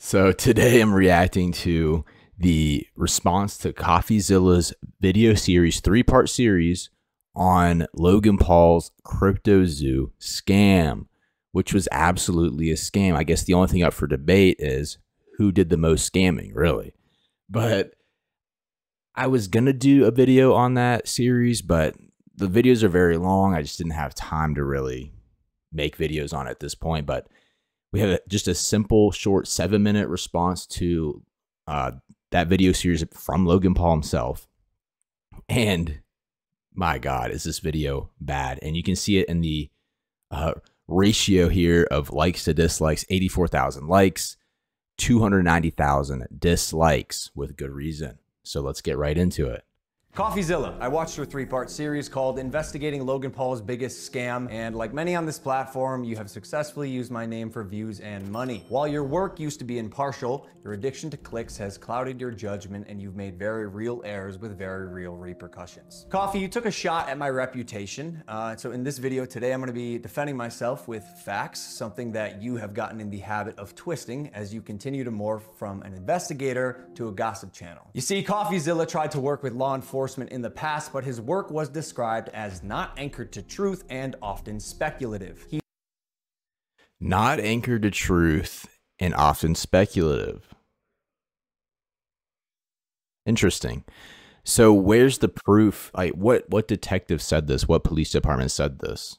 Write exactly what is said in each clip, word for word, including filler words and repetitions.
So today I'm reacting to the response to CoffeeZilla's video series, three-part series on Logan Paul's CryptoZoo scam, which was absolutely a scam. I guess the only thing up for debate is who did the most scamming, really. But I was going to do a video on that series, but the videos are very long. I just didn't have time to really make videos on it at this point, but we have a, just a simple, short seven-minute response to uh, that video series from Logan Paul himself. And my God, is this video bad? And you can see it in the uh, ratio here of likes to dislikes, eighty-four thousand likes, two hundred ninety thousand dislikes with good reason. So let's get right into it. CoffeeZilla. I watched her three-part series called Investigating Logan Paul's Biggest Scam, and like many on this platform, you have successfully used my name for views and money. While your work used to be impartial, your addiction to clicks has clouded your judgment, and you've made very real errors with very real repercussions. Coffee, you took a shot at my reputation, uh, so in this video today, I'm going to be defending myself with facts, something that you have gotten in the habit of twisting as you continue to morph from an investigator to a gossip channel. You see, CoffeeZilla tried to work with law enforcement in the past, but his work was described as not anchored to truth and often speculative. He not anchored to truth and often speculative. Interesting. So where's the proof? Like what what detective said this? What police department said this?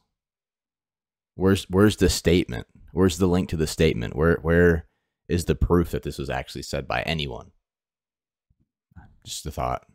Where's where's the statement? Where's the link to the statement? Where where is the proof that this was actually said by anyone? Just a thought.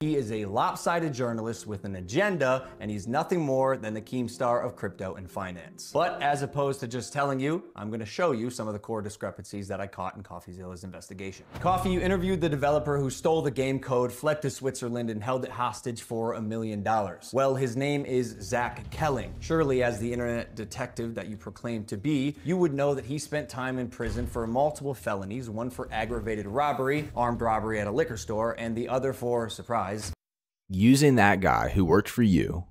He is a lopsided journalist with an agenda, and he's nothing more than the Keemstar of crypto and finance. But as opposed to just telling you, I'm going to show you some of the core discrepancies that I caught in CoffeeZilla's investigation. Coffee, you interviewed the developer who stole the game code, fled to Switzerland, and held it hostage for a million dollars. Well, his name is Zach Kelling. Surely, as the internet detective that you proclaim to be, you would know that he spent time in prison for multiple felonies, one for aggravated robbery, armed robbery at a liquor store, and the other for, surprise, using that guy who worked for you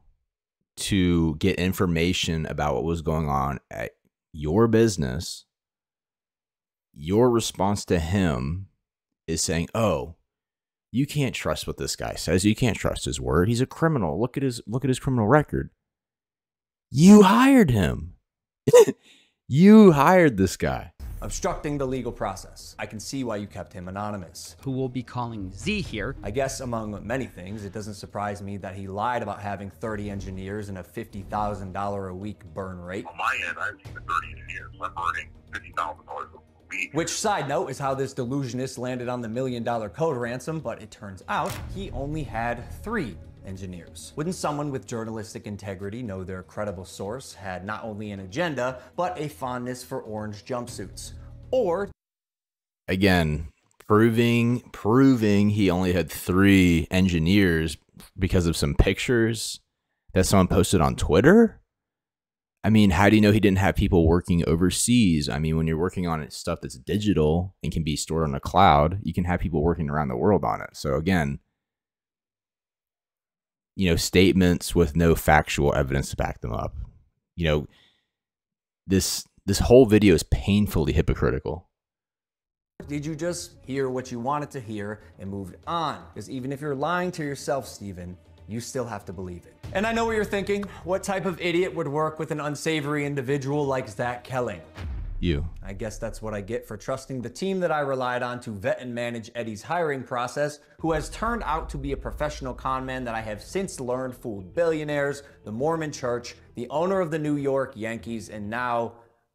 to get information about what was going on at your business. Your response to him is saying, oh, you can't trust what this guy says. You can't trust his word. He's a criminal. Look at his, look at his criminal record. You hired him. You hired this guy. Obstructing the legal process. I can see why you kept him anonymous. Who will be calling Z here. I guess among many things, it doesn't surprise me that he lied about having thirty engineers and a fifty thousand dollars a week burn rate. On my end, I've seen thirty engineers. I'm burning fifty thousand dollars a week. Which, side note, is how this delusionist landed on the million dollar code ransom, but it turns out he only had three engineers. Wouldn't someone with journalistic integrity know their credible source had not only an agenda, but a fondness for orange jumpsuits? Or again, proving, proving he only had three engineers because of some pictures that someone posted on Twitter? I mean, how do you know he didn't have people working overseas? I mean, when you're working on stuff that's digital and can be stored on a cloud, you can have people working around the world on it. So again, you know, statements with no factual evidence to back them up. You know, this this whole video is painfully hypocritical. Did you just hear what you wanted to hear and moved on? Because even if you're lying to yourself, Steven, you still have to believe it. And I know what you're thinking. What type of idiot would work with an unsavory individual like Zach Kelling? You. I guess that's what I get for trusting the team that I relied on to vet and manage Eddie's hiring process, who has turned out to be a professional con man that I have since learned fooled billionaires, the Mormon church, the owner of the New York Yankees, and now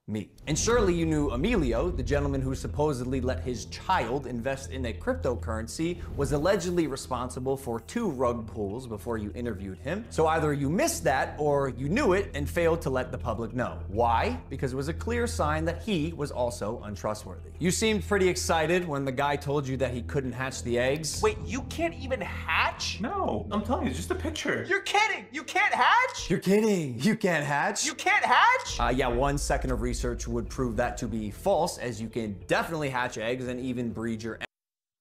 me. And surely you knew Emilio, the gentleman who supposedly let his child invest in a cryptocurrency, was allegedly responsible for two rug pulls before you interviewed him. So either you missed that or you knew it and failed to let the public know. Why? Because it was a clear sign that he was also untrustworthy. You seemed pretty excited when the guy told you that he couldn't hatch the eggs. Wait, you can't even hatch? No, I'm telling you, it's just a picture. You're kidding! You can't hatch? You're kidding! You can't hatch? You can't hatch? Uh, yeah, one second of research Research would prove that to be false, as you can definitely hatch eggs and even breed your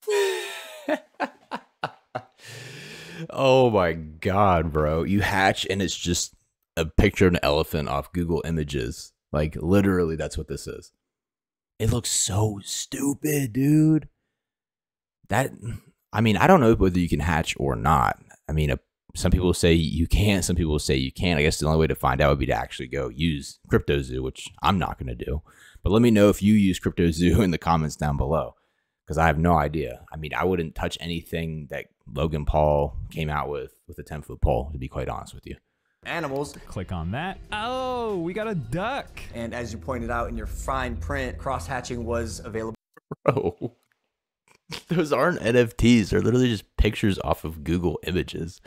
eggs. Oh my God, bro. You hatch and it's just a picture of an elephant off Google Images. Like literally that's what this is. It looks so stupid, dude. That, I mean, I don't know whether you can hatch or not. I mean, a, some people say you can't. Some people say you can. I guess the only way to find out would be to actually go use CryptoZoo, which I'm not going to do. But let me know if you use CryptoZoo in the comments down below, because I have no idea. I mean, I wouldn't touch anything that Logan Paul came out with with a ten-foot pole, to be quite honest with you. Animals. Click on that. Oh, we got a duck. And as you pointed out in your fine print, cross-hatching was available. Bro, those aren't N F Ts. They're literally just pictures off of Google Images.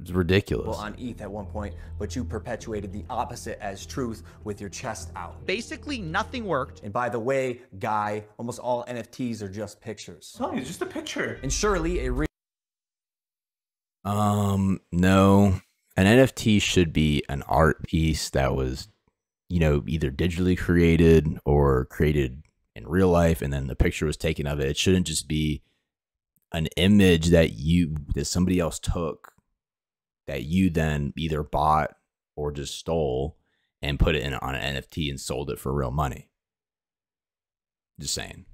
It's ridiculous. Well, on E T H at one point, but you perpetuated the opposite as truth with your chest out. Basically, nothing worked. And by the way, guy, almost all N F Ts are just pictures. Oh, it's just a picture. And surely a real... Um, no. An N F T should be an art piece that was, you know, either digitally created or created in real life, and then the picture was taken of it. It shouldn't just be an image that you, that somebody else took, that you then either bought or just stole and put it in on an N F T and sold it for real money. Just saying.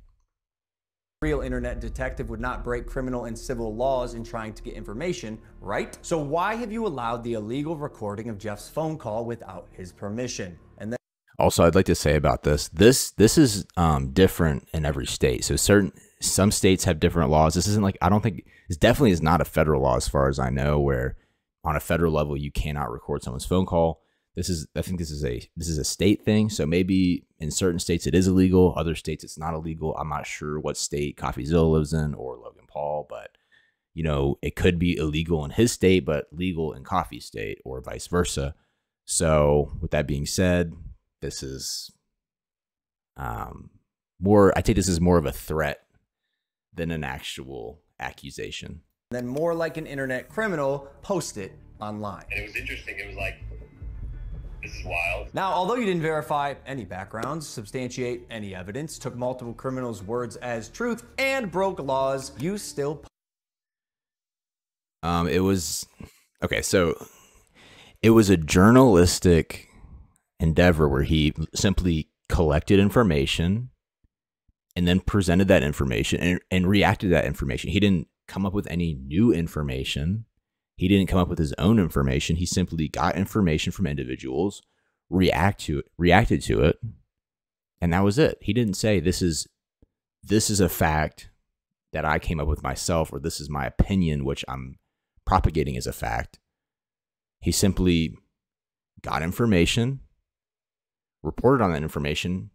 Real internet detective would not break criminal and civil laws in trying to get information, right? So why have you allowed the illegal recording of Jeff's phone call without his permission? And then also, I'd like to say about this, this, this is um, different in every state. So certain, some states have different laws. This isn't like, I don't think, this definitely is not a federal law as far as I know, where on a federal level, you cannot record someone's phone call. This is, I think this is a, this is a state thing. So maybe in certain states it is illegal, other states it's not illegal. I'm not sure what state CoffeeZilla lives in or Logan Paul, but you know, it could be illegal in his state, but legal in Coffee State or vice versa. So with that being said, this is um, more, I think this is more of a threat than an actual accusation. Then more like an internet criminal, post it online. And it was interesting. It was like, this is wild. Now, although you didn't verify any backgrounds, substantiate any evidence, took multiple criminals' words as truth, and broke laws, you still... Um, it was... Okay, so it was a journalistic endeavor where he simply collected information and then presented that information and, and reacted to that information. He didn't come up with any new information. He didn't come up with his own information. He simply got information from individuals, react to it, reacted to it, and that was it. He didn't say this is this is a fact that I came up with myself, or this is my opinion, which I'm propagating as a fact. He simply got information, reported on that information,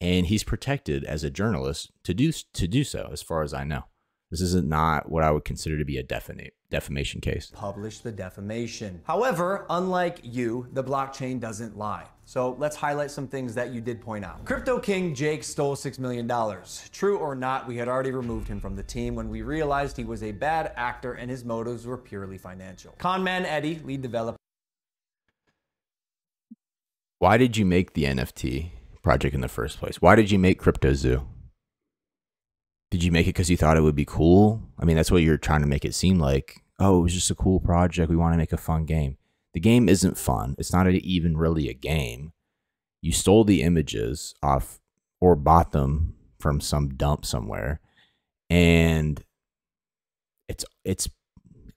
and he's protected as a journalist to do to do so, as far as I know. This is not what I would consider to be a defamation case. Publish the defamation. However, unlike you, the blockchain doesn't lie. So let's highlight some things that you did point out. Crypto King Jake stole six million dollars. True or not, we had already removed him from the team when we realized he was a bad actor and his motives were purely financial. Conman Eddie, lead developer. Why did you make the N F T project in the first place? Why did you make CryptoZoo? Did you make it because you thought it would be cool? I mean, that's what you're trying to make it seem like. Oh, it was just a cool project. We want to make a fun game. The game isn't fun. It's not even really a game. You stole the images off or bought them from some dump somewhere. And it's, it's,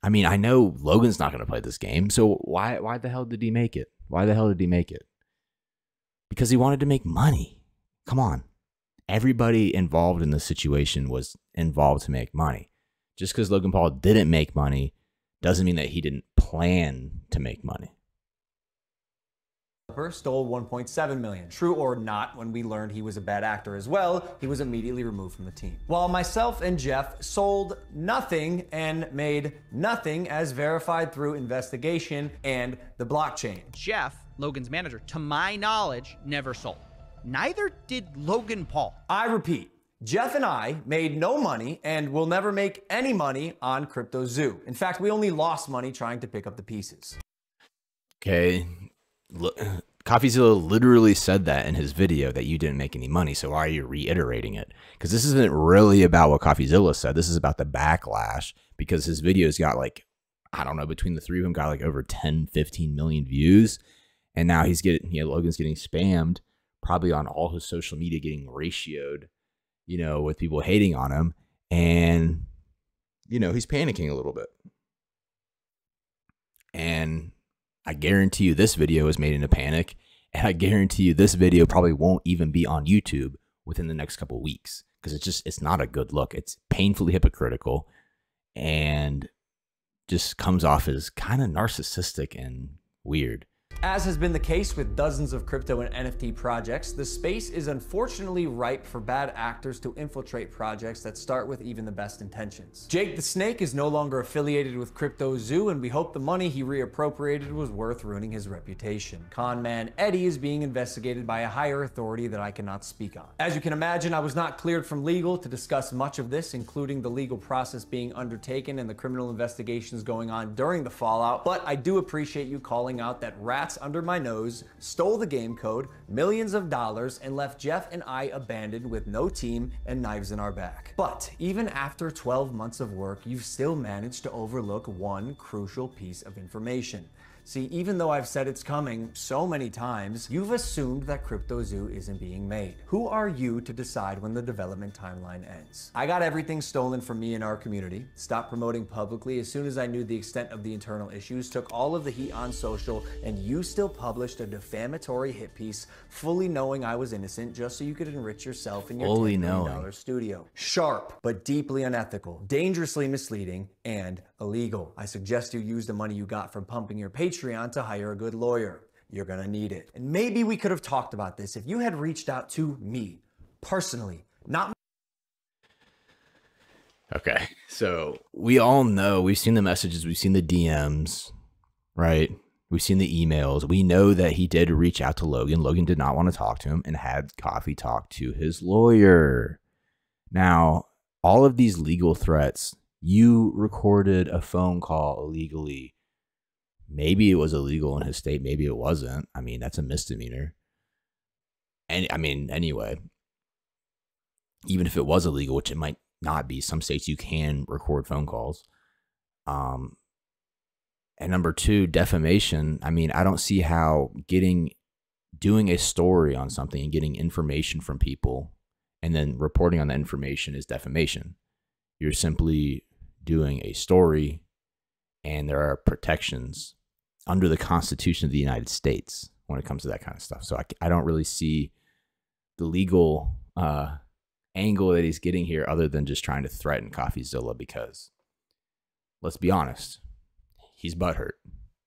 I mean, I know Logan's not going to play this game. So why, why the hell did he make it? Why the hell did he make it? Because he wanted to make money. Come on. Everybody involved in the situation was involved to make money. Just because Logan Paul didn't make money doesn't mean that he didn't plan to make money. Stole one point seven million. True or not, when we learned he was a bad actor as well, he was immediately removed from the team. While myself and Jeff sold nothing and made nothing as verified through investigation and the blockchain. Jeff, Logan's manager, to my knowledge, never sold. Neither did Logan Paul. I repeat, Jeff and I made no money and will never make any money on CryptoZoo. In fact, we only lost money trying to pick up the pieces. Okay. CoffeeZilla literally said that in his video, that you didn't make any money. So why are you reiterating it? Because this isn't really about what CoffeeZilla said. This is about the backlash, because his videos got like, I don't know, between the three of them got like over ten, fifteen million views. And now he's getting, you know, Logan's getting spammed probably on all his social media getting ratioed, you know, with people hating on him. And, you know, he's panicking a little bit. And I guarantee you this video was made in a panic. And I guarantee you this video probably won't even be on YouTube within the next couple of weeks, because it's just, it's not a good look. It's painfully hypocritical and just comes off as kind of narcissistic and weird. As has been the case with dozens of crypto and N F T projects, the space is unfortunately ripe for bad actors to infiltrate projects that start with even the best intentions. Jake the Snake is no longer affiliated with CryptoZoo, and we hope the money he reappropriated was worth ruining his reputation. Con man Eddie is being investigated by a higher authority that I cannot speak on. As you can imagine, I was not cleared from legal to discuss much of this, including the legal process being undertaken and the criminal investigations going on during the fallout, but I do appreciate you calling out that rats under my nose stole the game code, millions of dollars, and left Jeff and I abandoned with no team and knives in our back. But even after twelve months of work, you've still managed to overlook one crucial piece of information. See, even though I've said it's coming so many times, you've assumed that CryptoZoo isn't being made. Who are you to decide when the development timeline ends? I got everything stolen from me and our community, stopped promoting publicly as soon as I knew the extent of the internal issues, took all of the heat on social, and you still published a defamatory hit piece, fully knowing I was innocent just so you could enrich yourself in your ten million dollar studio. Sharp, but deeply unethical, dangerously misleading, and illegal. I suggest you use the money you got from pumping your Patreon to hire a good lawyer. You're gonna need it. And maybe we could have talked about this if you had reached out to me personally, not. Okay, so we all know, we've seen the messages, we've seen the D Ms, right? We've seen the emails. We know that he did reach out to Logan. Logan did not want to talk to him and had Coffee talk to his lawyer. Now, all of these legal threats, you recorded a phone call illegally. Maybe it was illegal in his state. Maybe it wasn't. I mean, that's a misdemeanor. And I mean, anyway, even if it was illegal, which it might not be, some states you can record phone calls. Um, and number two, defamation. I mean, I don't see how getting, doing a story on something and getting information from people and then reporting on the information is defamation. You're simply doing a story. And there are protections under the Constitution of the United States when it comes to that kind of stuff. So I, I don't really see the legal uh, angle that he's getting here other than just trying to threaten CoffeeZilla, because let's be honest, he's butthurt,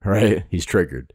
right? He's triggered.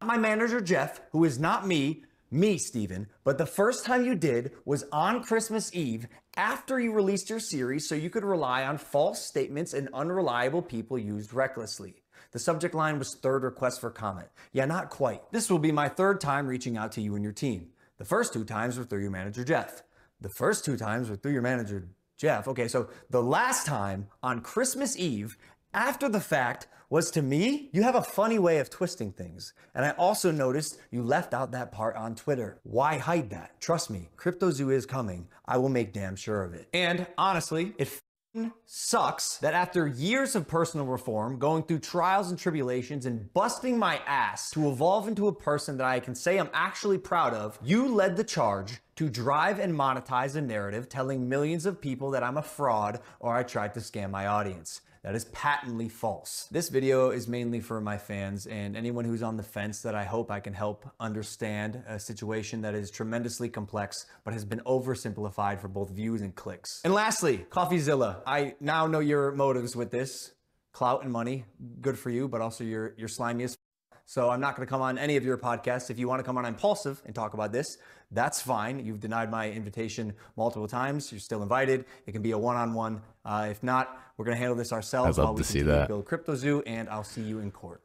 My manager, Jeff, who is not me, me, Steven, but the first time you did was on Christmas Eve after you released your series so you could rely on false statements and unreliable people used recklessly. The subject line was third request for comment. Yeah, not quite. This will be my third time reaching out to you and your team. The first two times were through your manager, Jeff. The first two times were through your manager, Jeff. Okay, so the last time on Christmas Eve after the fact was to me. You have a funny way of twisting things. And I also noticed you left out that part on Twitter. Why hide that? Trust me, CryptoZoo is coming. I will make damn sure of it. And honestly, it f***ing sucks that after years of personal reform, going through trials and tribulations and busting my ass to evolve into a person that I can say I'm actually proud of, you led the charge to drive and monetize a narrative telling millions of people that I'm a fraud or I tried to scam my audience. That is patently false. This video is mainly for my fans and anyone who's on the fence that I hope I can help understand a situation that is tremendously complex, but has been oversimplified for both views and clicks. And lastly, CoffeeZilla, I now know your motives with this. Clout and money, good for you, but also you're, you're slimy as f***. So I'm not gonna come on any of your podcasts. If you wanna come on Impulsive and talk about this, that's fine. You've denied my invitation multiple times. You're still invited. It can be a one-on-one. Uh, if not, we're going to handle this ourselves. I'd love to see that. Build CryptoZoo, and I'll see you in court.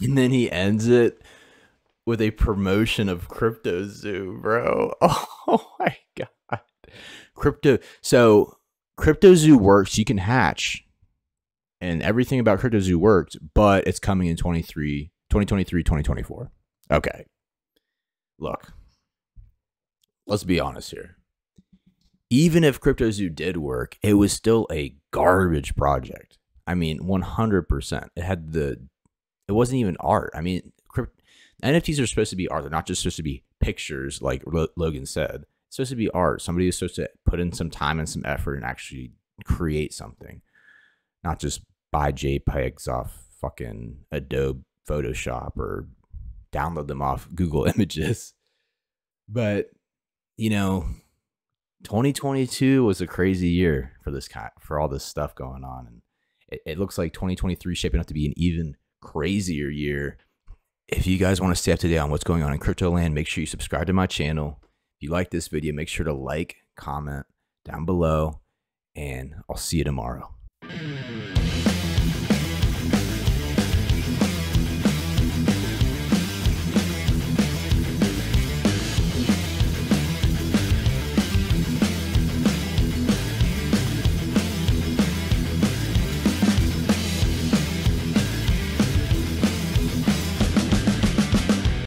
And then he ends it with a promotion of CryptoZoo, bro. Oh my God. Crypto. So CryptoZoo works. You can hatch, and everything about CryptoZoo worked, but it's coming in twenty-three, twenty twenty-three, twenty twenty-four. Okay. Look, let's be honest here. Even if CryptoZoo did work, it was still a garbage project. I mean, one hundred percent. It had the, it wasn't even art. I mean, crypt, N F Ts are supposed to be art. They're not just supposed to be pictures, like Lo, Logan said. It's supposed to be art. Somebody is supposed to put in some time and some effort and actually create something, not just buy JPEGs off fucking Adobe Photoshop or download them off Google Images. But, you know, twenty twenty-two was a crazy year for this kind, for all this stuff going on, and it, it looks like twenty twenty-three shaping up to be an even crazier year. If you guys want to stay up to date on what's going on in crypto land, make sure you subscribe to my channel. If you like this video, make sure to like, comment down below, and I'll see you tomorrow.